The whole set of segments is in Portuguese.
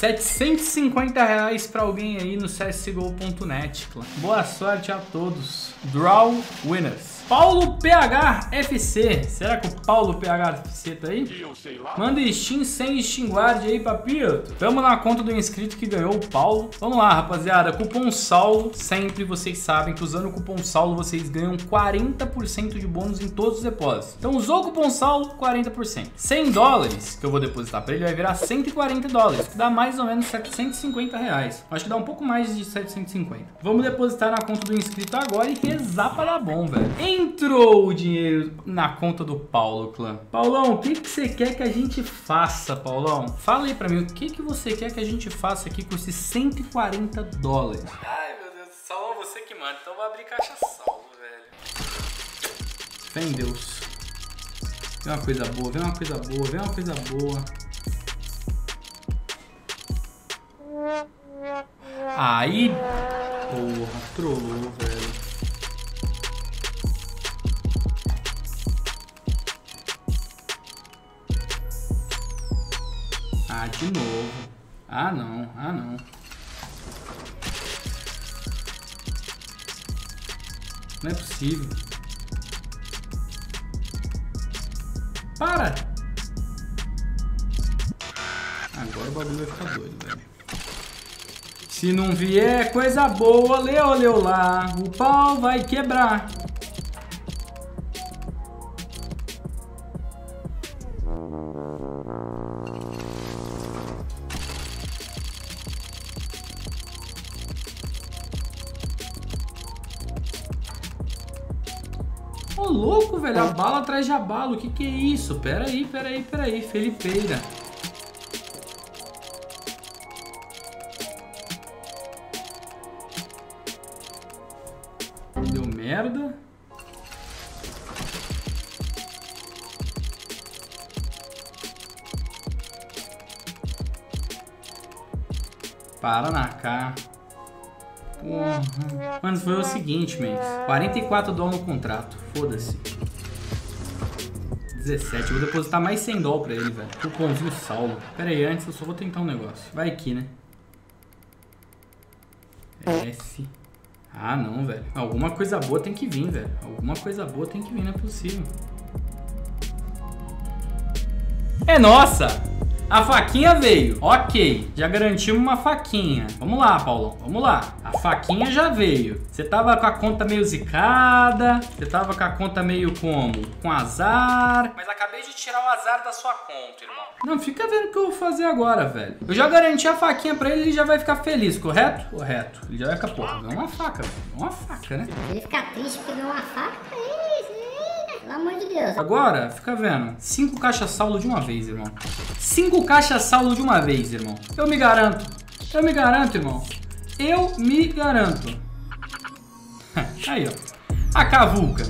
R$750 para alguém aí no CSGO.net. Boa sorte a todos. Draw winners. Paulo PHFC. Será que o Paulo PHFC tá aí? Manda Steam sem Steam Guard aí, papito. Tamo na conta do inscrito que ganhou, o Paulo. Vamos lá, rapaziada. Cupom Saulo. Sempre vocês sabem que usando o cupom Saulo vocês ganham 40% de bônus em todos os depósitos. Então usou o cupom Saulo, 40%. 100 dólares que eu vou depositar pra ele vai virar 140 dólares. Que dá mais ou menos R$750. Acho que dá um pouco mais de 750. Vamos depositar na conta do inscrito agora e rezar para dar bom, velho. Entrou o dinheiro na conta do Paulo, clã. Paulão, o que você quer que a gente faça, Paulão? Fala aí pra mim, o que que você quer que a gente faça aqui com esses 140 dólares? Ai, meu Deus, Saulo, você que manda. Então eu vou abrir caixa Saulo, velho. Vem, Deus. Vem uma coisa boa, vem uma coisa boa, vem uma coisa boa. Aí, porra, trollou, velho. Ah, de novo. Ah, não, ah, não. Não é possível. Para! Agora o bagulho vai ficar doido, velho. Se não vier coisa boa, leu, leu lá, o pau vai quebrar. Ô, louco, velho, a bala atrás de abalo, o que que é isso? Peraí, peraí, peraí, Felipeira. Merda. Para na cá. Porra. Mano, foi o seguinte, mês. 44 dólar no contrato. Foda-se. 17. Eu vou depositar mais 100 dólar pra ele, velho. Cupomzinho Saulo. Pera aí, antes eu só vou tentar um negócio. Vai aqui, né? F. Ah, não, velho. Alguma coisa boa tem que vir, velho. Alguma coisa boa tem que vir, não é possível. É nossa! A faquinha veio. Ok, já garantimos uma faquinha. Vamos lá, Paulão, vamos lá. A faquinha já veio. Você tava com a conta meio zicada. Você tava com a conta meio como? Com azar. Mas acabei de tirar o azar da sua conta, irmão. Não, fica vendo o que eu vou fazer agora, velho. Eu já garanti a faquinha pra ele, ele já vai ficar feliz, correto? Correto. Ele já vai ficar, porra, ganhou uma faca, velho. Uma faca, né? Ele fica triste porque ganhou uma faca, pelo amor de Deus. Agora, fica vendo. 5 caixas Saulo de uma vez, irmão. 5 caixas Saulo de uma vez, irmão. Eu me garanto. Eu me garanto, irmão. Eu me garanto. Aí, ó. A cavuca.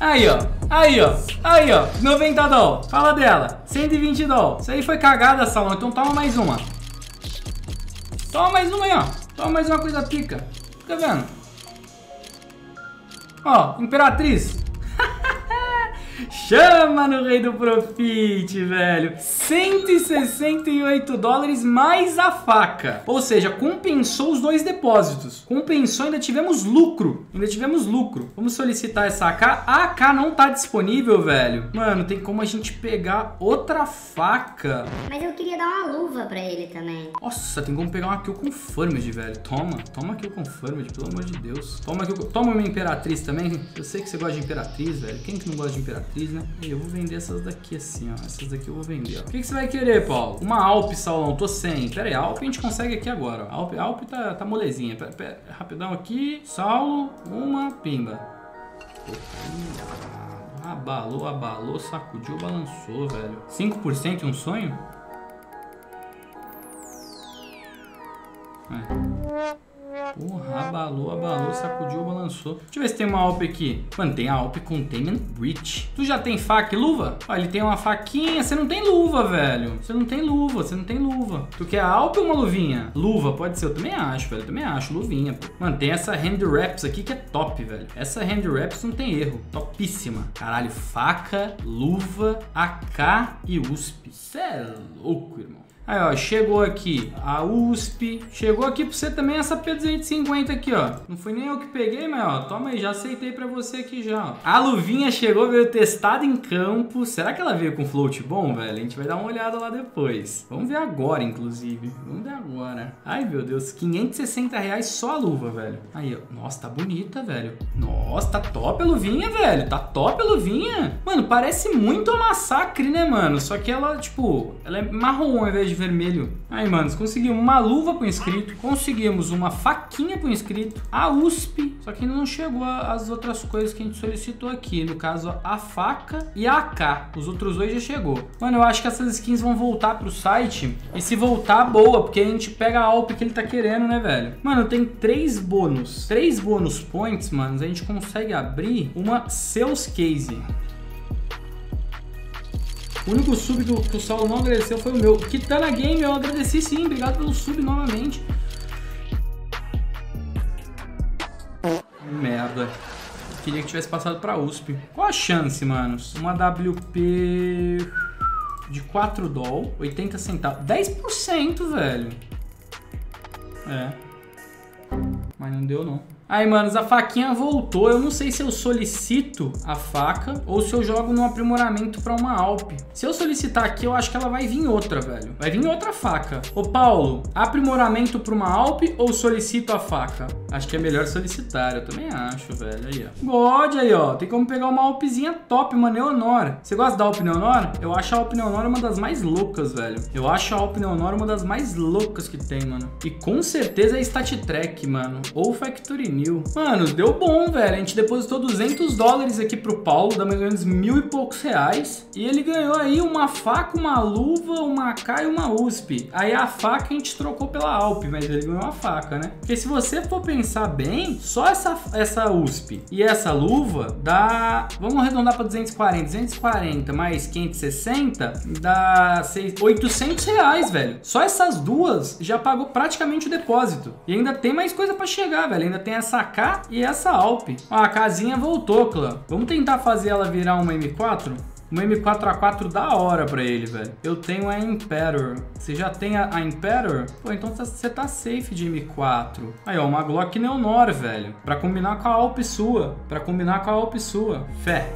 Aí, ó. Aí, ó. Aí, ó. 90 dólar. Fala dela. 120 dólar. Isso aí foi cagada, Saulo. Então toma mais uma. Toma mais uma aí, ó. Toma mais uma coisa pica. Fica vendo. Ó, Imperatriz. Chama no rei do profit, velho. 168 dólares mais a faca. Ou seja, compensou os dois depósitos. Compensou, ainda tivemos lucro. Ainda tivemos lucro. Vamos solicitar essa AK. A AK não tá disponível, velho. Mano, tem como a gente pegar outra faca. Mas eu queria dar uma luva pra ele também. Nossa, tem como pegar uma Kill Confirmed, velho. Toma, toma Kill Confirmed, pelo amor de Deus. Toma, toma uma Imperatriz também. Eu sei que você gosta de Imperatriz, velho. Quem que não gosta de Imperatriz? Né? Eu vou vender essas daqui assim, ó. Essas daqui eu vou vender, ó. O que você vai querer, Paulo? Uma Alp, Saulão, tô sem. Pera aí, Alp a gente consegue aqui agora, ó. Alp, Alp tá molezinha. Pera, rapidão aqui. Saulo, uma pimba. Abalou, abalou, sacudiu, balançou, velho. 5% um sonho? É. Porra, abalou, abalou, sacudiu, balançou. Deixa eu ver se tem uma AWP aqui. Mano, tem a AWP Containment Breach. Tu já tem faca e luva? Ó, ele tem uma faquinha. Você não tem luva, velho. Você não tem luva, você não tem luva. Tu quer a AWP ou uma luvinha? Luva, pode ser. Eu também acho, velho. Eu também acho, luvinha, pô. Mano, tem essa Hand Wraps aqui que é top, velho. Essa Hand Wraps não tem erro. Topíssima. Caralho, faca, luva, AK e USP. Cê é louco, irmão. Aí, ó, chegou aqui a USP, chegou aqui pra você também essa P250 aqui, ó. Não fui nem eu que peguei, mas, ó, toma aí, já aceitei pra você aqui já, ó. A luvinha chegou, veio testada em campo. Será que ela veio com float bom, velho? A gente vai dar uma olhada lá depois. Vamos ver agora, inclusive. Vamos ver agora. Ai, meu Deus, R$560 só a luva, velho. Aí, ó, nossa, tá bonita, velho. Nossa, tá top a luvinha, velho. Tá top a luvinha. Mano, parece muito a Massacre, né, mano? Só que ela, tipo, ela é marrom ao invés de vermelho. Aí, manos, conseguimos uma luva pro inscrito, conseguimos uma faquinha pro inscrito, a USP, só que ainda não chegou as outras coisas que a gente solicitou aqui, no caso a faca e a AK, os outros dois já chegou. Mano, eu acho que essas skins vão voltar pro site, e se voltar, boa, porque a gente pega a AWP que ele tá querendo, né, velho? Mano, tem três bônus points, manos, a gente consegue abrir uma Seus Case. O único sub que o Saulo não agradeceu foi o meu. Que tá na game, eu agradeci sim. Obrigado pelo sub novamente. Merda. Queria que tivesse passado pra USP. Qual a chance, manos? Uma WP de 4 doll, 80 centavos. 10%, velho. É. Mas não deu, não. Aí, manos, a faquinha voltou. Eu não sei se eu solicito a faca ou se eu jogo num aprimoramento pra uma AWP. Se eu solicitar aqui, eu acho que ela vai vir outra, velho. Vai vir outra faca. Ô, Paulo, aprimoramento pra uma AWP ou solicito a faca? Acho que é melhor solicitar, eu também acho, velho. Aí, ó. God, aí, ó. Tem como pegar uma AWPzinha top, uma Neonora. Você gosta da AWP Neonora? Eu acho a AWP Neonora uma das mais loucas, velho. Eu acho a AWP Neonora uma das mais loucas que tem, mano. E com certeza é StatTrak, mano. Ou Factory New. Mano, deu bom, velho. A gente depositou $200 aqui pro Paulo, dá mais ou menos R$1000 e poucos. E ele ganhou aí uma faca, uma luva, uma AK e uma USP. Aí a faca a gente trocou pela AWP, mas ele ganhou uma faca, né? Porque se você for pensar bem, só essa USP e essa luva dá... Vamos arredondar pra 240. 240 mais 560 dá R$800, velho. Só essas duas já pagou praticamente o depósito. E ainda tem mais coisa pra chegar, velho. Ainda tem essa AK e essa AWP. Ó, a casinha voltou, clã. Vamos tentar fazer ela virar uma M4? Uma M4A4 da hora pra ele, velho. Eu tenho a Imperator. Você já tem a Imperator? Pô, então você tá safe de M4. Aí, ó, uma Glock Neonor, velho. Pra combinar com a AWP sua. Pra combinar com a AWP sua. Fé.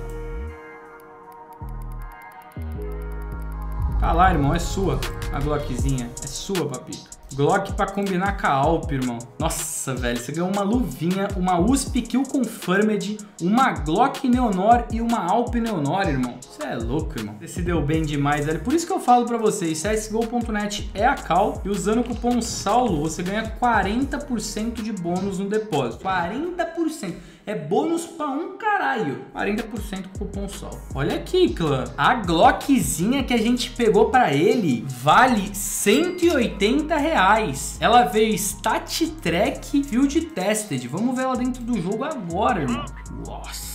Tá lá, irmão. É sua. A Glockzinha. É sua, papito. Glock pra combinar com a AWP, irmão. Nossa, velho, você ganhou uma luvinha, uma USP Kill Confirmed, uma Glock Neonor e uma AWP Neonor, irmão. Você é louco, irmão. Você se deu bem demais, velho. Por isso que eu falo pra vocês, CSGO.net é a cal e usando o cupom Saulo, você ganha 40% de bônus no depósito. 40%. É bônus pra um caralho. 40% com cupom Saulo. Olha aqui, clã. A Glockzinha que a gente pegou pra ele vale R$180. Ela veio StatTrak Field Tested. Vamos ver ela dentro do jogo agora, irmão. Nossa.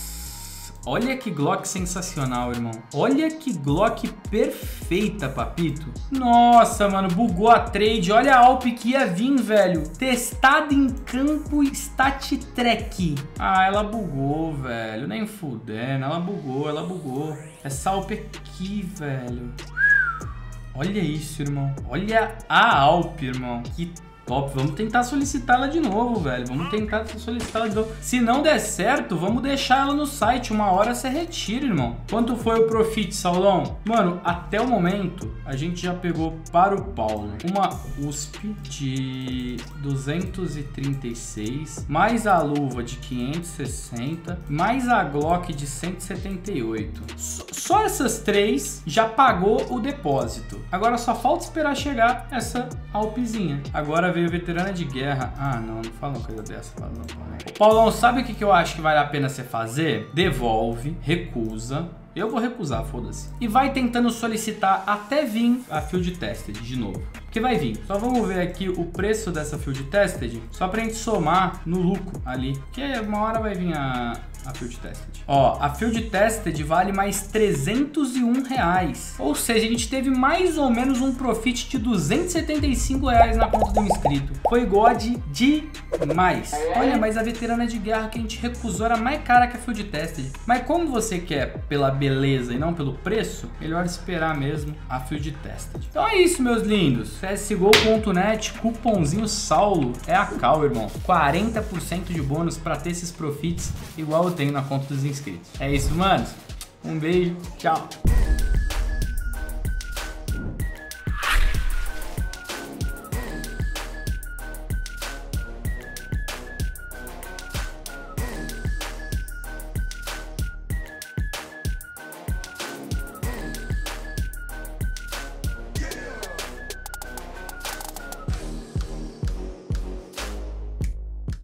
Olha que Glock sensacional, irmão. Olha que Glock perfeita, papito. Nossa, mano, bugou a trade. Olha a AWP que ia vir, velho. Testada em campo StatTrak. Ah, ela bugou, velho. Nem fudendo. Ela bugou, ela bugou. Essa AWP aqui, velho. Olha isso, irmão. Olha a AWP, irmão. Que top. Vamos tentar solicitá-la de novo, velho. Vamos tentar solicitá-la de novo. Se não der certo, vamos deixar ela no site. Uma hora você retira, irmão. Quanto foi o profit, Saulão? Mano, até o momento, a gente já pegou para o Paulo uma USP de 236, mais a luva de 560, mais a Glock de 178. Só essas três já pagou o depósito. Agora só falta esperar chegar essa AWPzinha. Agora veio veterana de guerra. Ah, não, não fala uma coisa dessa. Fala não, né? Paulão, sabe o que eu acho que vale a pena você fazer? Devolve, recusa. Eu vou recusar, foda-se. E vai tentando solicitar até vir a Field Tested de novo. Porque vai vir. Só vamos ver aqui o preço dessa Field Tested. Só pra gente somar no lucro ali. Porque uma hora vai vir a a Field Tested. Ó, a Field Tested vale mais R$301. Ou seja, a gente teve mais ou menos um profit de R$275 na conta do inscrito. Foi God demais. Olha, mas a veterana de guerra que a gente recusou era mais cara que a Field Tested. Mas como você quer pela beleza e não pelo preço, melhor esperar mesmo a Field Tested. Então é isso, meus lindos. CSGO.net, cupomzinho Saulo é a cal, irmão. 40% de bônus para ter esses profits igual eu tenho na conta dos inscritos. É isso, manos. Um beijo, tchau.